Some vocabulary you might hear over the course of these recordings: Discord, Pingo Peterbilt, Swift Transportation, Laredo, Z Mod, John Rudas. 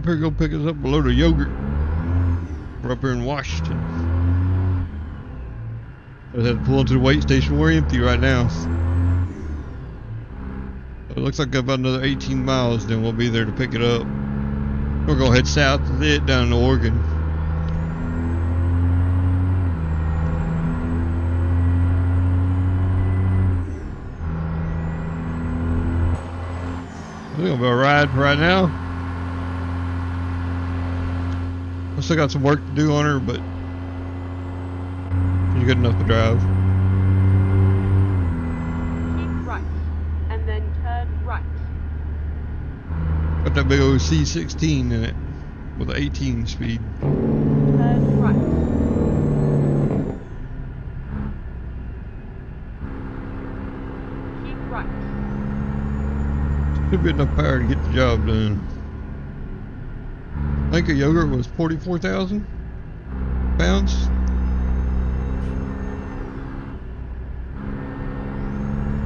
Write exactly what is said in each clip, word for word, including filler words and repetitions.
up here, go pick us up a load of yogurt. We're up here in Washington. I just have to pull into the weight station. We're empty right now. It looks like about another eighteen miles, then we'll be there to pick it up. We're gonna head south to it down to Oregon. We're gonna be a ride right now. I still got some work to do on her, but she's good enough to drive. Keep right, and then turn right. Got that big old C sixteen in it with an eighteen speed. Turn right. Should be enough power to get the job done. I think a yogurt was forty-four thousand pounds. Keep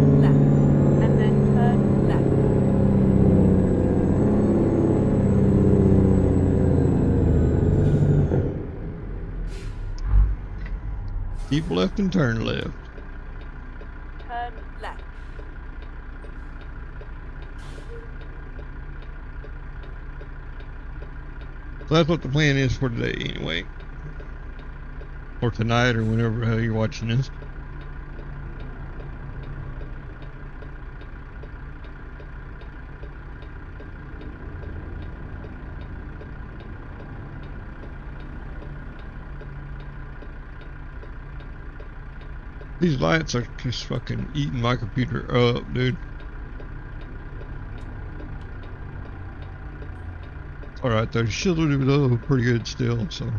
left, and then turn left. Keep left and turn left. Turn left. So that's what the plan is for today anyway. Or tonight or whenever the hell you're watching this. These lights are just fucking eating my computer up, dude. Alright, they're shielded it up pretty good still, so.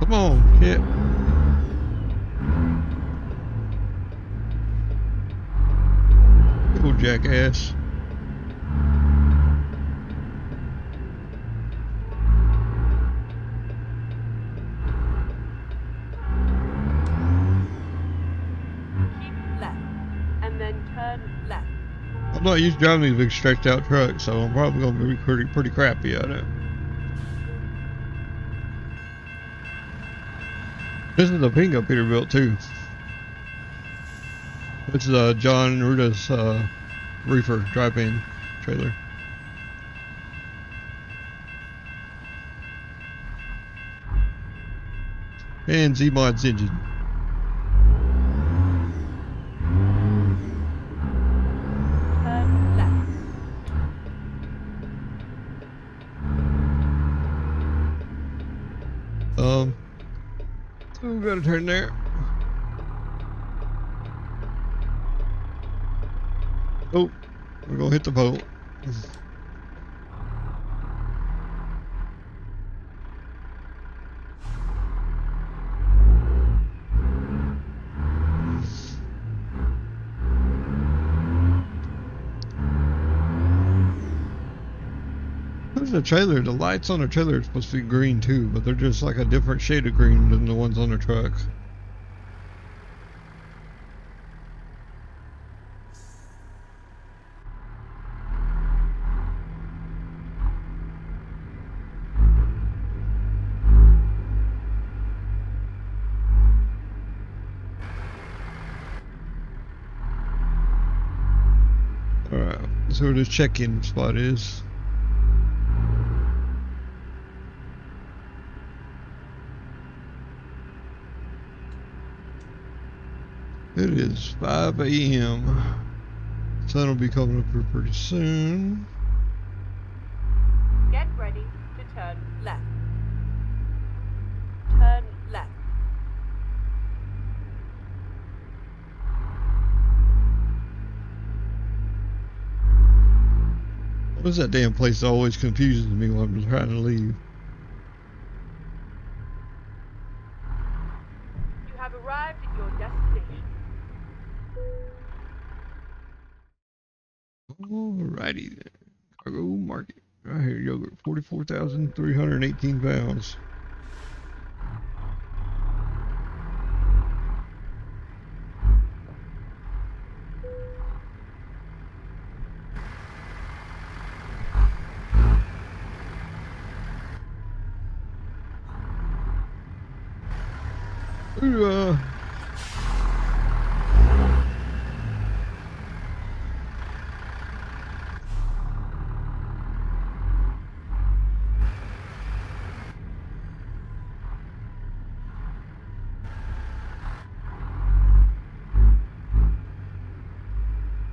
Come on, shit. Go, jackass. Keep left, and then turn left. I'm not used to driving these big stretched out trucks, so I'm probably going to be pretty, pretty crappy at it. This is the Pingo Peterbilt too. This is uh, John Rudas uh, reefer drive-in trailer. And Z Mod's engine. Turn left. Um, we gotta turn there. Oh, we're gonna hit the pole. There's a trailer. The lights on the trailer are supposed to be green too, but they're just like a different shade of green than the ones on the truck. That's where the check-in spot is. It is five A M Sun will be coming up here pretty soon. Get ready to turn left. Turn left. What's that damn place that always confuses me when I'm trying to leave? righty then. Cargo market. Right here, yogurt. forty-four thousand three hundred eighteen pounds. Uh,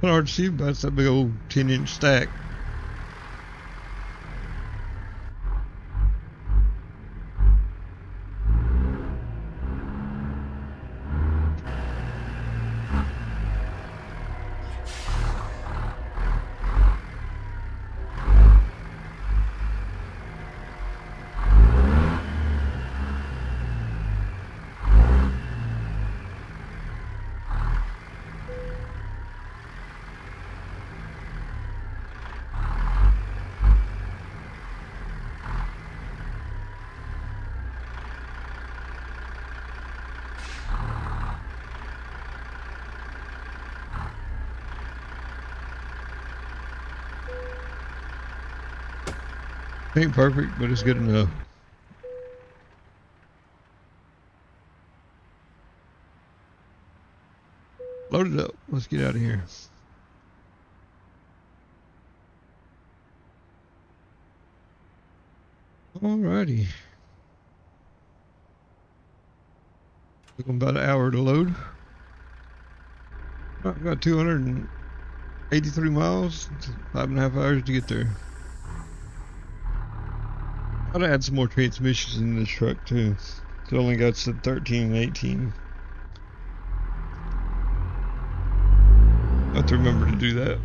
hard to see, but it's that big old ten inch stack. Ain't perfect, but it's good enough. Load it up. Let's get out of here. Alrighty. Took them about an hour to load. I've got two hundred eighty-three miles, five and a half hours to get there. I'd add some more transmissions in this truck too. It only got some thirteen and eighteen. I have to remember to do that.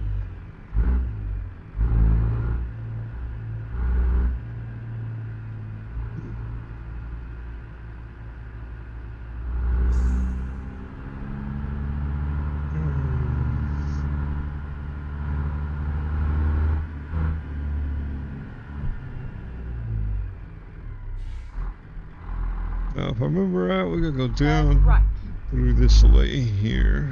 If I remember right, we're gonna go down right through this way here.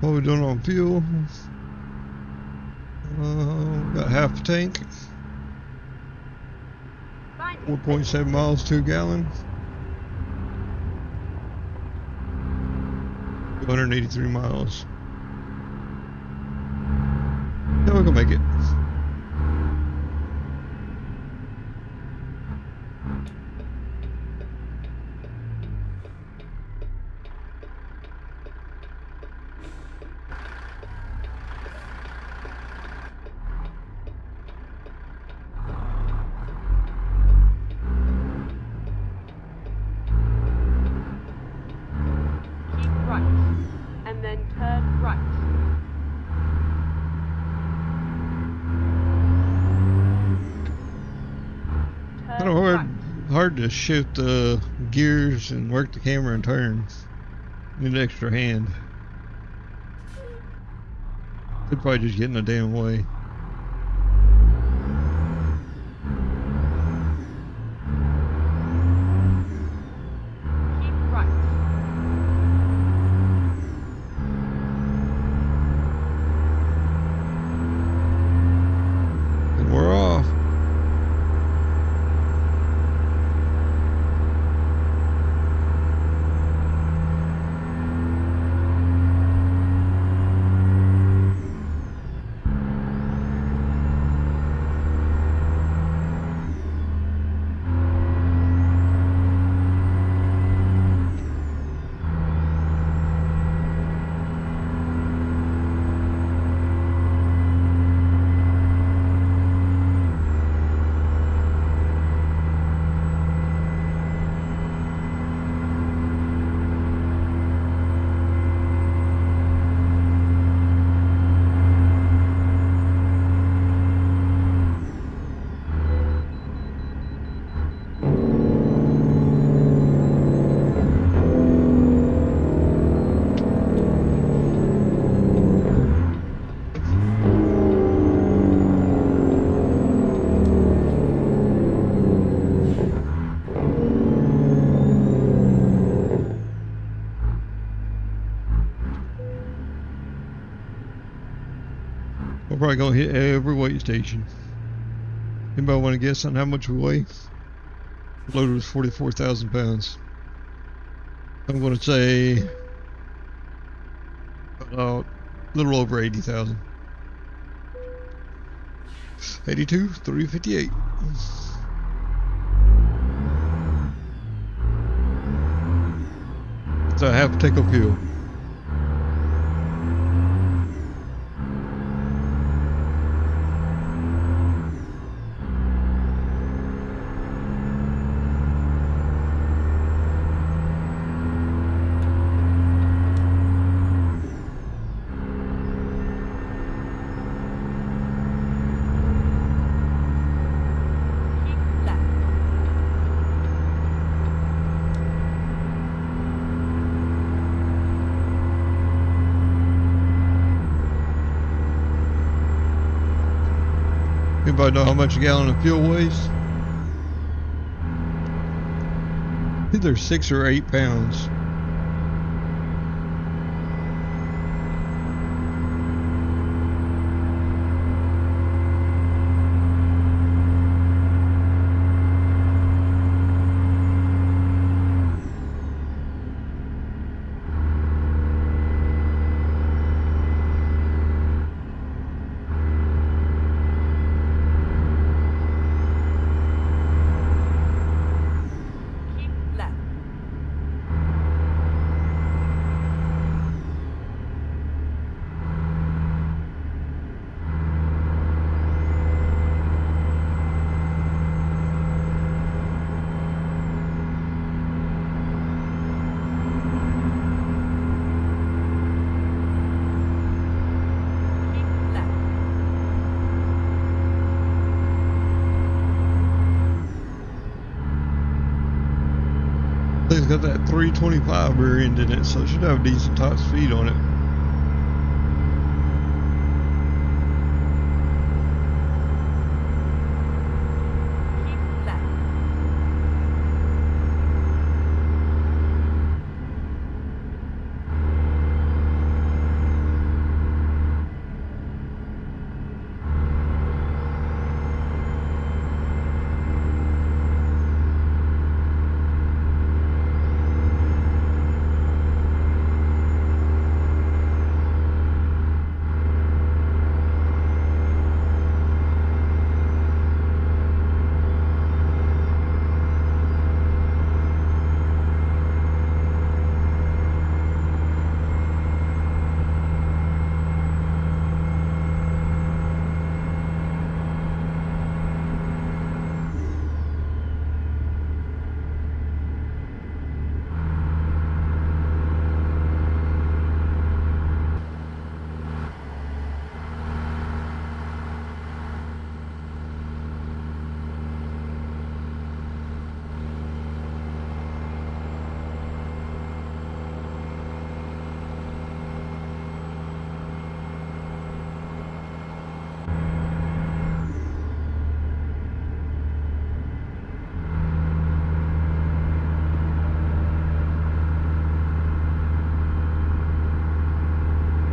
What are we doing on fuel? Uh, got half a tank. four point seven miles to a gallon. two hundred eighty-three miles. Now we're gonna make it. To shift the uh, gears and work the camera and turn. Need an extra hand. Could probably just get in the damn way. probably gonna hit every weight station. Anybody want to guess on how much we weigh? Loaded was forty-four thousand pounds. I'm gonna say uh, a little over eighty thousand. Eighty-two, three fifty-eight. So I have to take up hill. I know how much a gallon of fuel weighs. I think there's six or eight pounds. It's got that three twenty-five rear end in it, so it should have a decent top speed on it.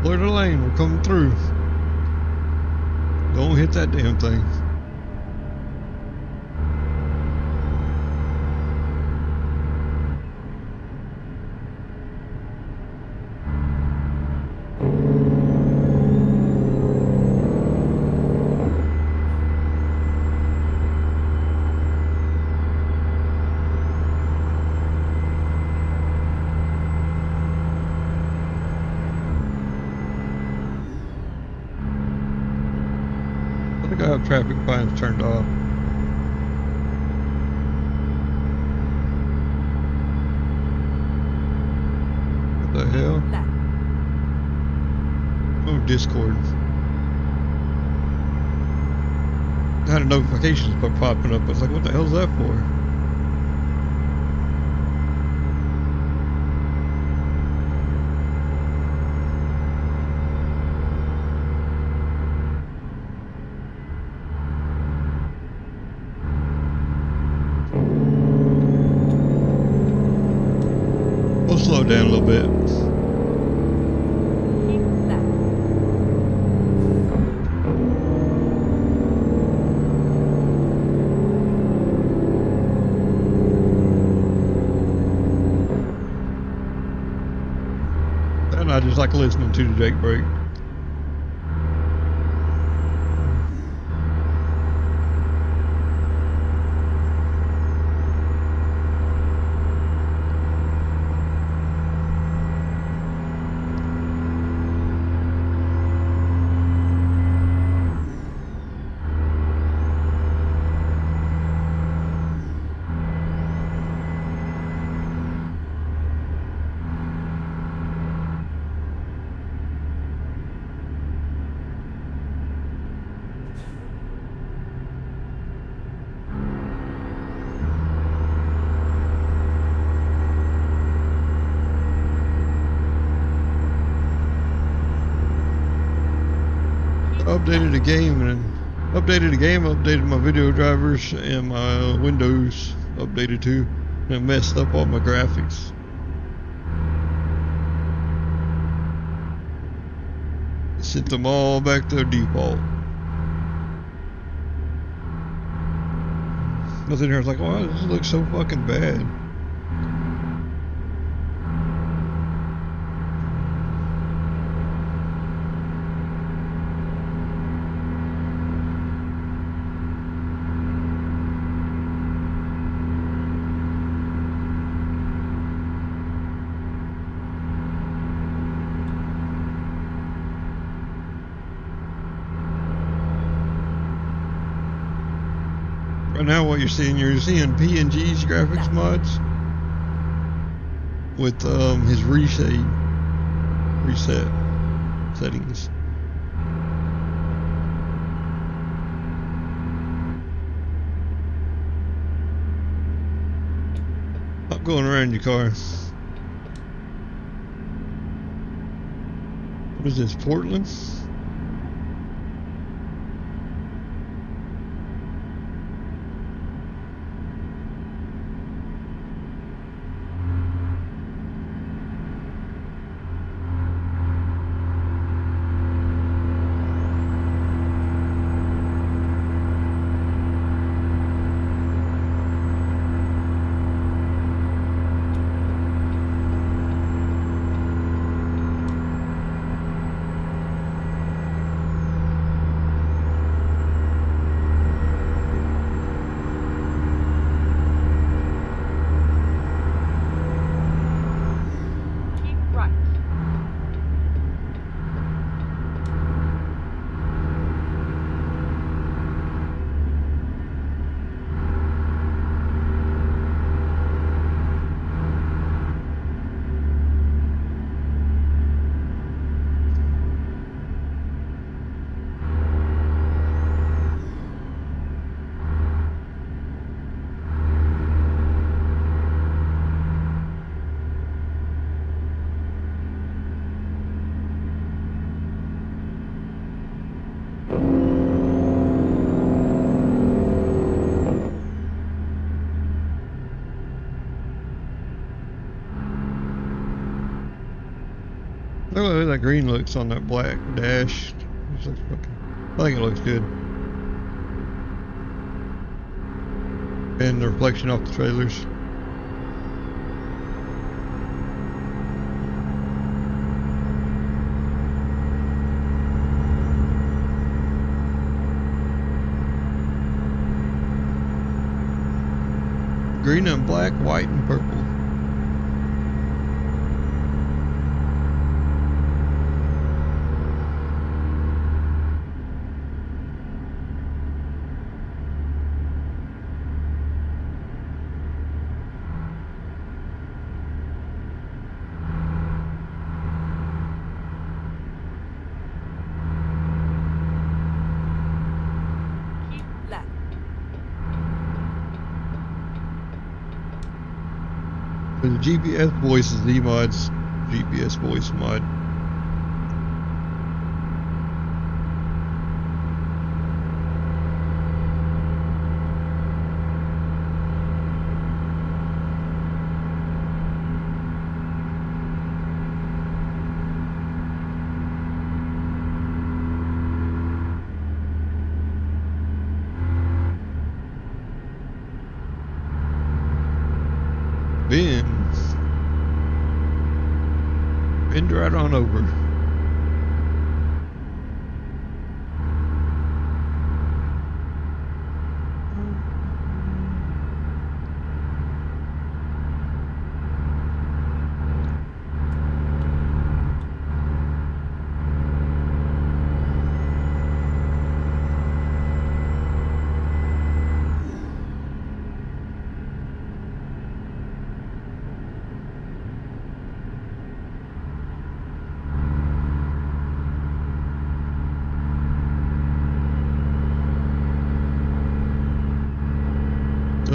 Clear the lane, we're coming through. Don't hit that damn thing. Traffic fines turned off. What the hell? Oh, Discord. I had notifications popping up. I was like, what the hell's that for? Down a little bit. Keep was like listening to the Jake break. Updated the game and updated the game, updated my video drivers and my Windows updated too, and I messed up all my graphics. Sent them all back to default. I was in here, I was like, wow, this looks so fucking bad. Now what you're seeing, you're seeing P N G's graphics mods with um, his reset, reset settings. Stop going around your car. What is this, Portland? Look at how that green looks on that black dash. This looks fucking, I think it looks good. And the reflection off the trailers. Green and black, white and purple. G P S voice is Z Mod's G P S voice mod. bend right on over.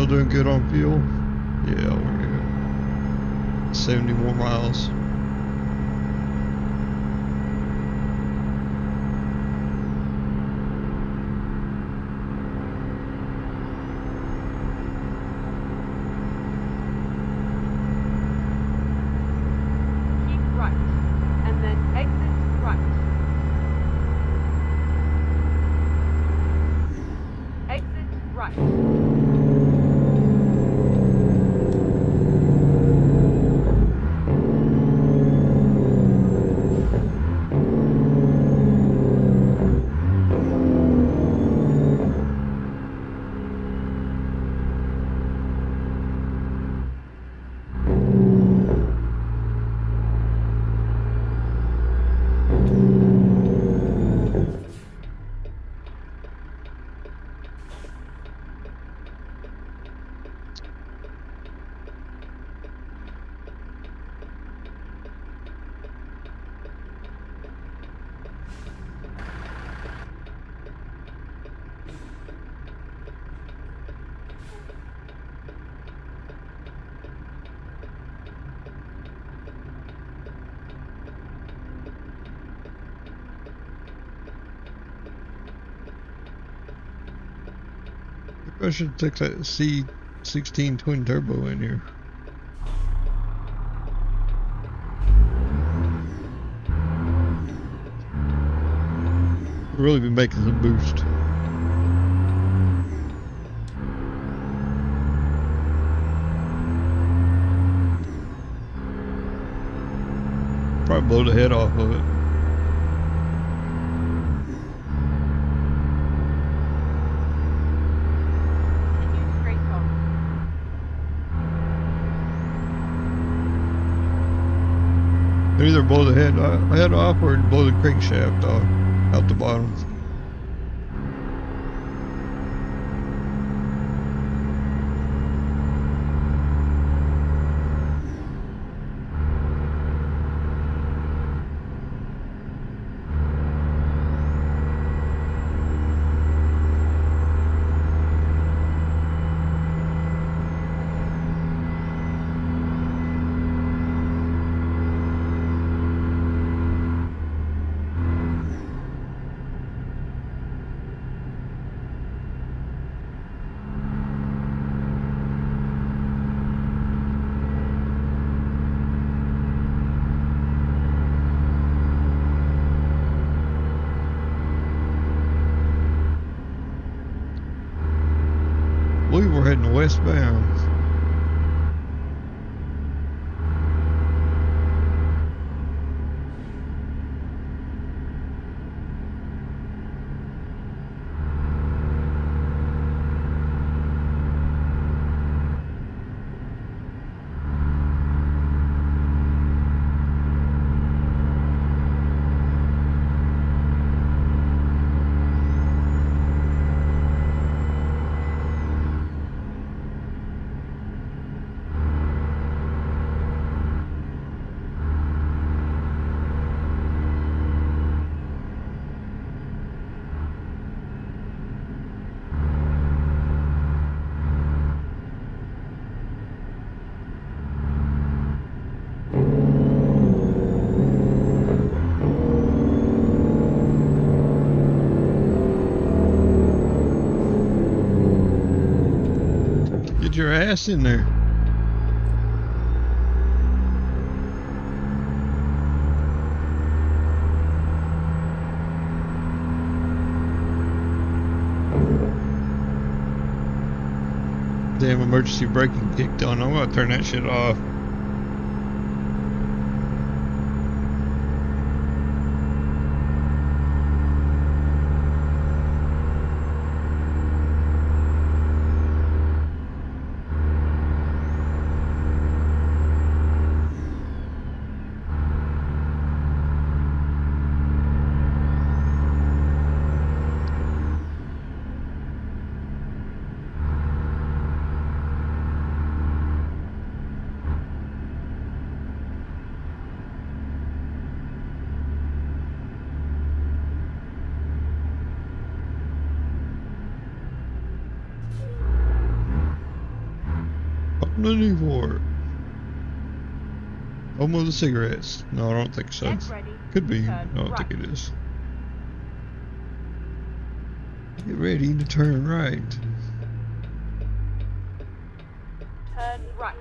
Doing good on fuel? Yeah, we're good. seventy more miles. I should take that C sixteen twin turbo in here. Really be making some boost. Probably blow the head off of it. Either blow the head, head off or blow the crankshaft off out the bottom. Westbound. Your ass in there. Damn, emergency braking kicked on. I'm gonna turn that shit off. money for? Almost cigarettes. No, I don't think so. Could be. No, I don't think it is. Get ready to turn right. Turn right.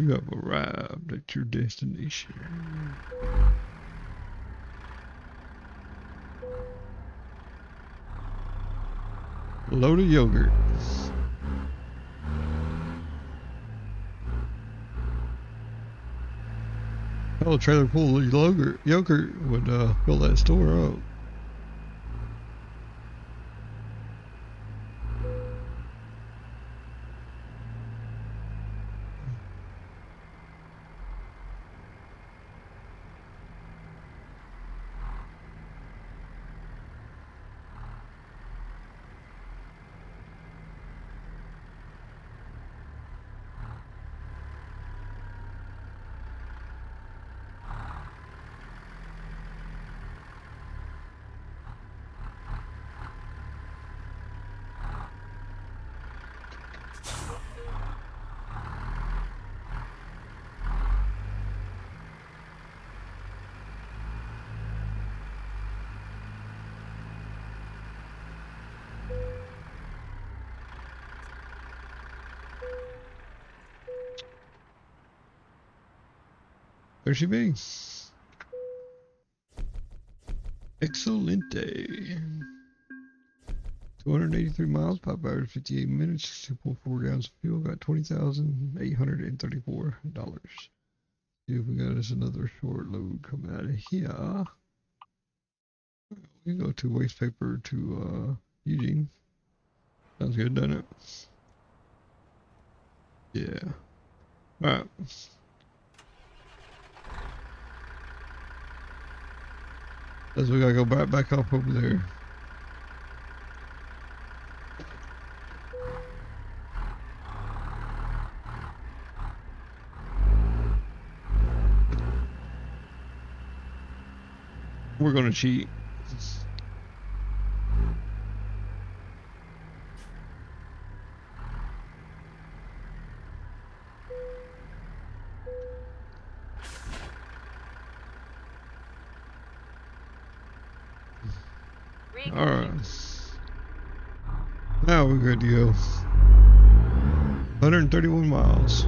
You have arrived at your destination. Load of yogurt. Oh, a trailer full of yogurt would uh, fill that store up. Where's she being? Excelente. two hundred eighty-three miles, five hours, fifty-eight minutes, six point four gallons of fuel. Got twenty thousand eight hundred thirty-four dollars. See if we got us another short load coming out of here. We go to waste paper to uh, Eugene. Sounds good, doesn't it? Yeah. Alright. As we gotta go back back up over there. We're gonna cheat. one hundred thirty-one miles.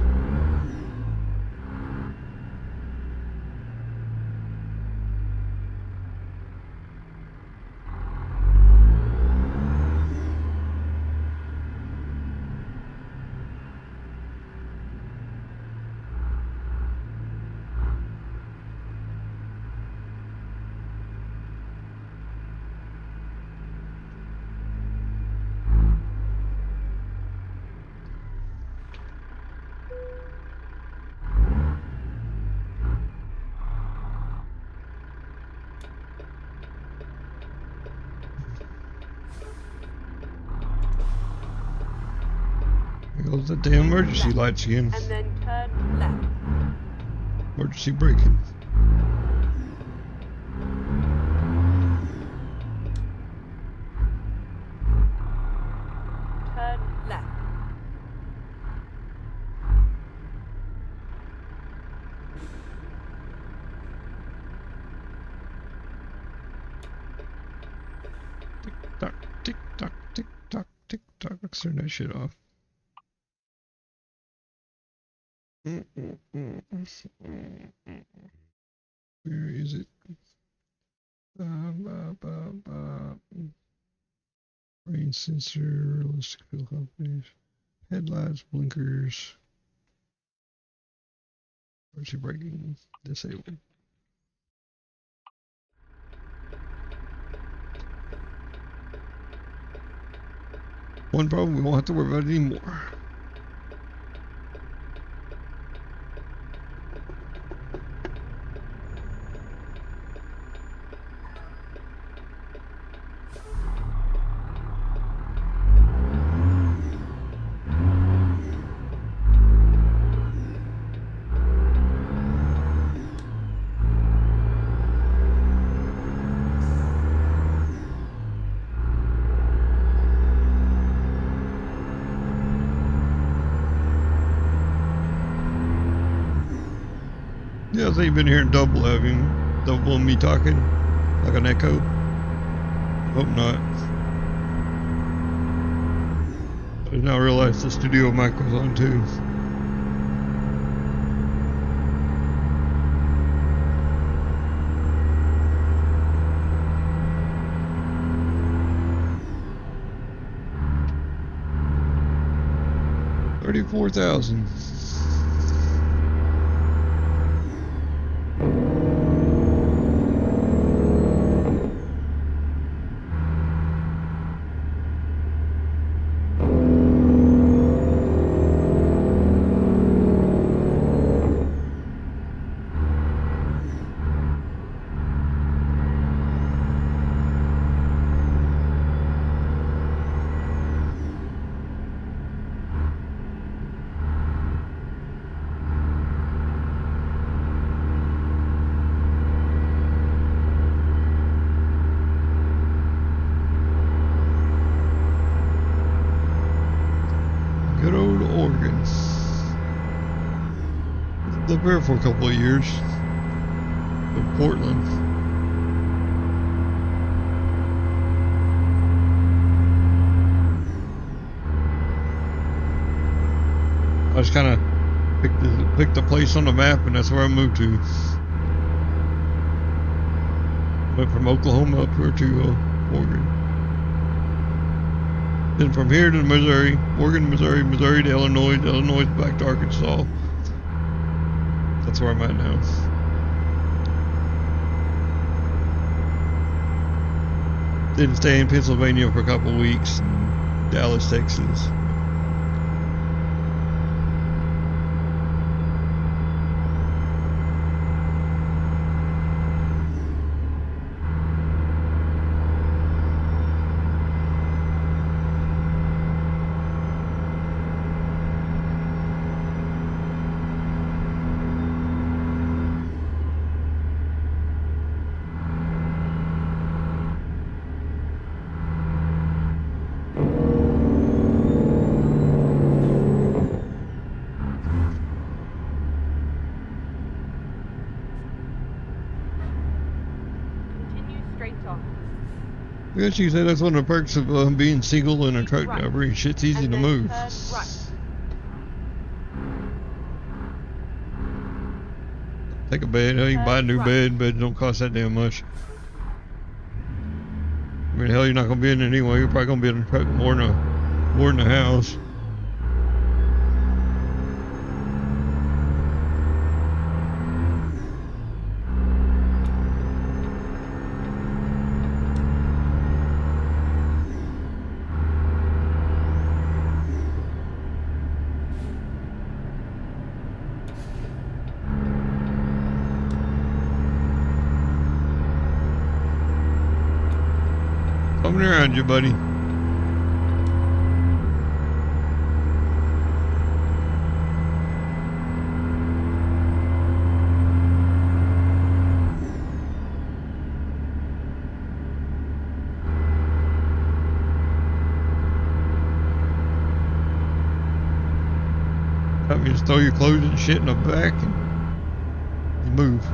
The damn emergency left. Lights again. And then turn left. Emergency braking. Turn left. Tick tock, tick tock, tick tock, tick tock. Let's turn that shit off. Where is it? Uh, bah, bah, bah. rain sensor, realistic fuel companies, headlights, blinkers, emergency braking disabled. One problem, we won't have to worry about it anymore. I think you've been hearing double of him, double me talking, like an echo. Hope not. I did not realize the studio mic was on too. Thirty-four thousand. Here for a couple of years in Portland. I just kind of picked the, picked the place on the map, and that's where I moved to. Went from Oklahoma up here to uh, Oregon. Then from here to Missouri, Oregon, Missouri, Missouri to Illinois, to Illinois back to Arkansas. That's where I'm at now. Didn't stay in Pennsylvania for a couple weeks. Dallas, Texas. I guess you said that's one of the perks of uh, being single and a truck right. driver. Shit's easy to move. Right. Take a bed. Hell, you can buy a new right. bed, but it don't cost that damn much. I mean, hell, you're not gonna be in it anyway. You're probably gonna be in a truck more than a, more than a house. Around you, buddy. I mean, just throw your clothes and shit in the back and you move.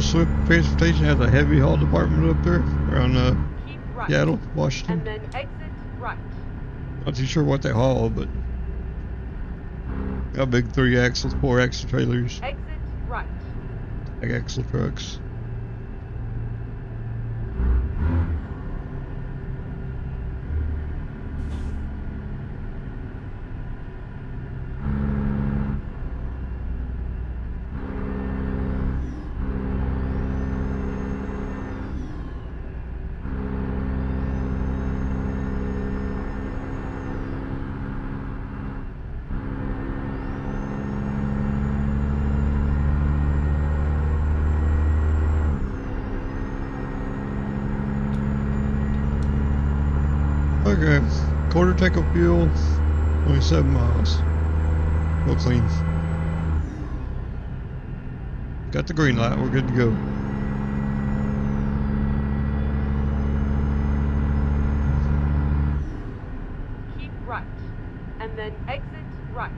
Swift Transportation has a heavy haul department up there around uh, right. Seattle, Washington. And then exit right. Not too sure what they haul, but got big three axle, four axle trailers. Exit right. Like axle trucks. Okay, quarter tank of fuel, twenty-seven miles. Real clean. Got the green light, we're good to go. Keep right, and then exit right.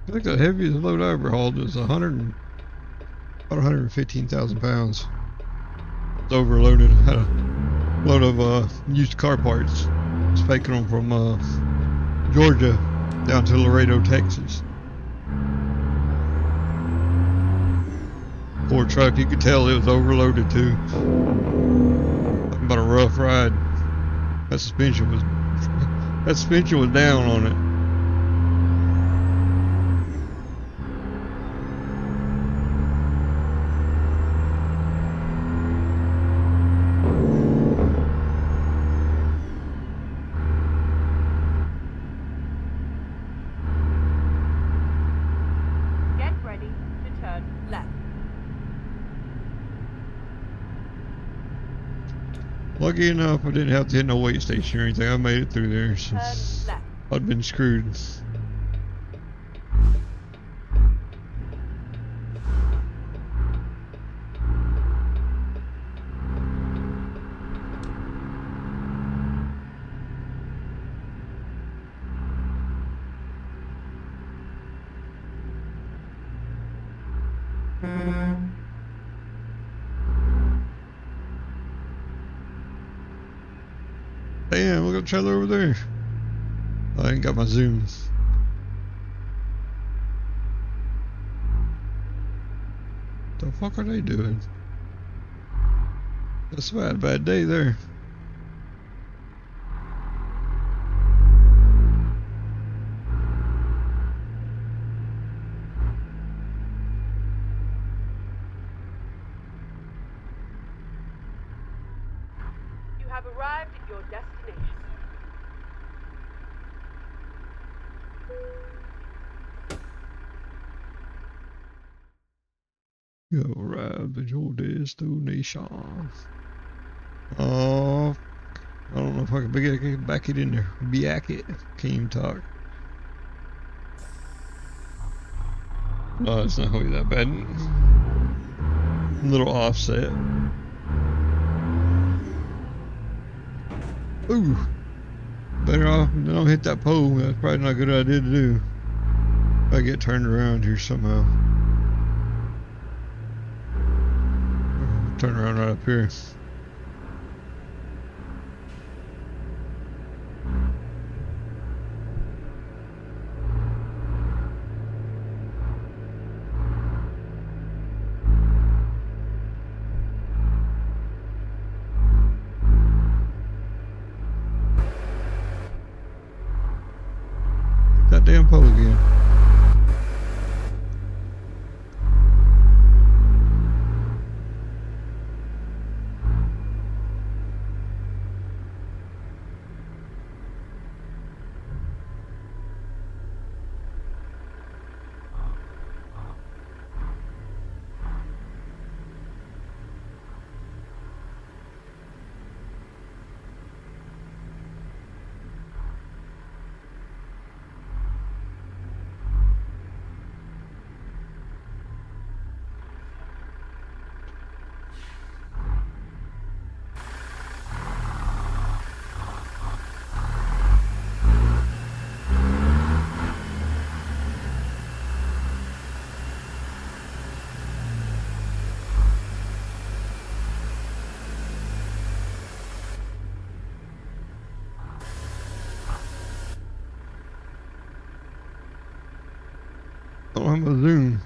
I think the heaviest load I ever hauled was one hundred, about one hundred fifteen thousand pounds. It's overloaded. I had a load of uh, used car parts. I was taking them from uh, Georgia down to Laredo, Texas. Poor truck, you could tell it was overloaded too. Talking about a rough ride. That suspension was, that suspension was down on it. Lucky enough, I didn't have to hit no weight station or anything. I made it through there, so I'd been screwed. Damn, look at the trailer over there. I ain't got my zooms. The fuck are they doing? That's a bad, bad day there. You arrived at your destination. Oh, I don't know if I can back it in there. Back it. Can't even talk. No, it's not really that bad. A little offset. Ooh. Better off don't hit that pole. That's probably not a good idea to do. I get turned around here somehow. Turn around right up here. That damn pole again. I don't have a zoom.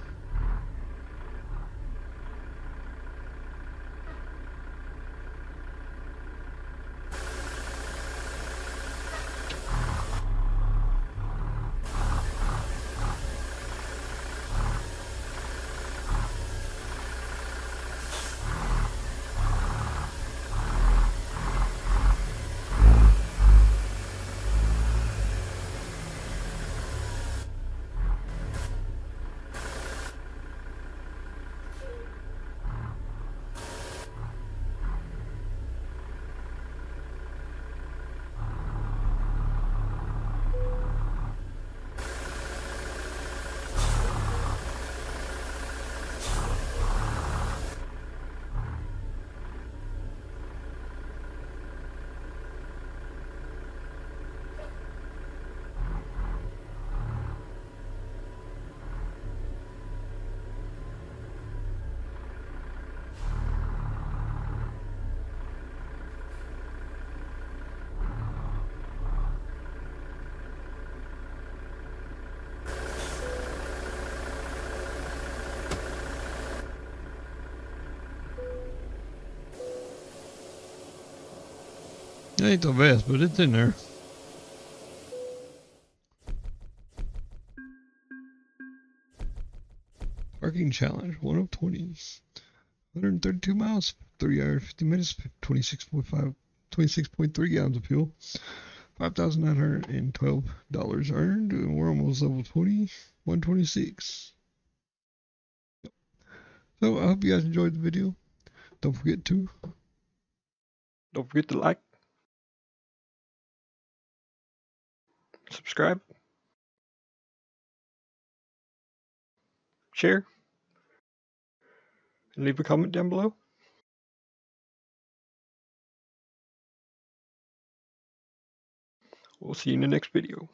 It ain't the best, but it's in there. Parking challenge, one of twenty. one hundred thirty-two miles, three hours, fifty minutes, twenty-six point five, twenty-six point three gallons of fuel. five thousand nine hundred twelve dollars earned, and we're almost level twenty, one twenty-six. Yep. So I hope you guys enjoyed the video. Don't forget to... Don't forget to like. Subscribe, share, and leave a comment down below. We'll see you in the next video.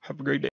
Have a great day.